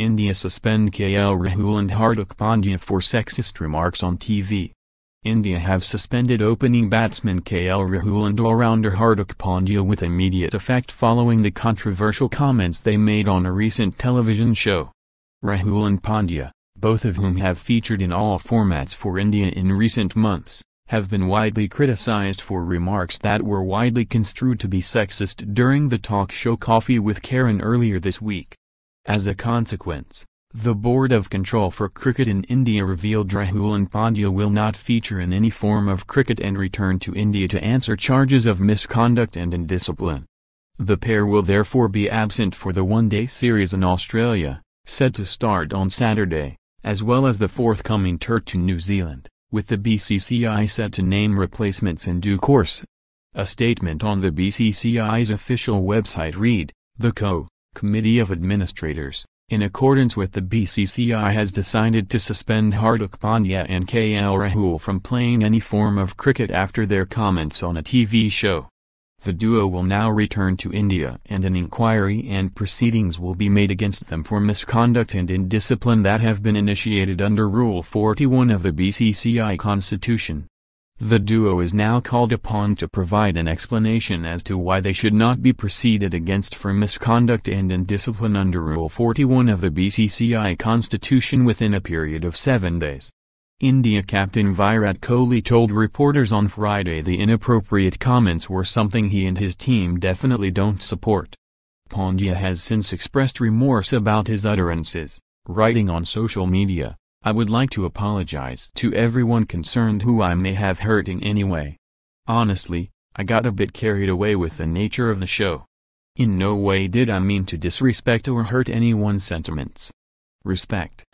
India suspend KL Rahul and Hardik Pandya for sexist remarks on TV. India have suspended opening batsman KL Rahul and all-rounder Hardik Pandya with immediate effect following the controversial comments they made on a recent television show. Rahul and Pandya, both of whom have featured in all formats for India in recent months, have been widely criticized for remarks that were widely construed to be sexist during the talk show Koffee with Karan earlier this week. As a consequence, the Board of Control for Cricket in India revealed Rahul and Pandya will not feature in any form of cricket and return to India to answer charges of misconduct and indiscipline. The pair will therefore be absent for the one-day series in Australia, set to start on Saturday, as well as the forthcoming tour to New Zealand, with the BCCI set to name replacements in due course. A statement on the BCCI's official website read, "The Committee of Administrators, in accordance with the BCCI, has decided to suspend Hardik Pandya and KL Rahul from playing any form of cricket after their comments on a TV show. The duo will now return to India and an inquiry and proceedings will be made against them for misconduct and indiscipline that have been initiated under Rule 41 of the BCCI Constitution. The duo is now called upon to provide an explanation as to why they should not be proceeded against for misconduct and indiscipline under Rule 41 of the BCCI Constitution within a period of 7 days. India captain Virat Kohli told reporters on Friday the inappropriate comments were something he and his team definitely don't support. Pandya has since expressed remorse about his utterances, writing on social media, "I would like to apologize to everyone concerned who I may have hurt in any way. Honestly, I got a bit carried away with the nature of the show. In no way did I mean to disrespect or hurt anyone's sentiments. Respect."